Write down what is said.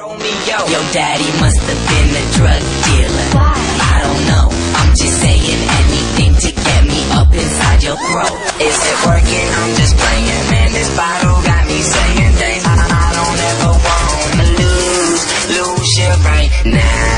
Romeo. Your daddy must have been a drug dealer. Why? I don't know. I'm just saying anything to get me up inside your throat. Is it working? I'm just playing, man. This bottle got me saying things I don't ever want to lose. Lose you right now.